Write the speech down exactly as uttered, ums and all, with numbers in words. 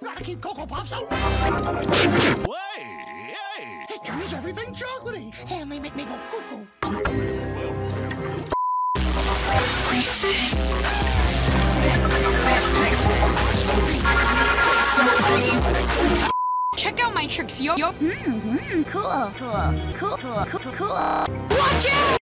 You've got to keep Cocoa Puffs away! Hey, hey! It turns everything chocolatey, and they make me go cuckoo. Check out my tricks, yo. Yo. Mmm, mmm, cool, cool, cool, cool, cool, cool. Watch out!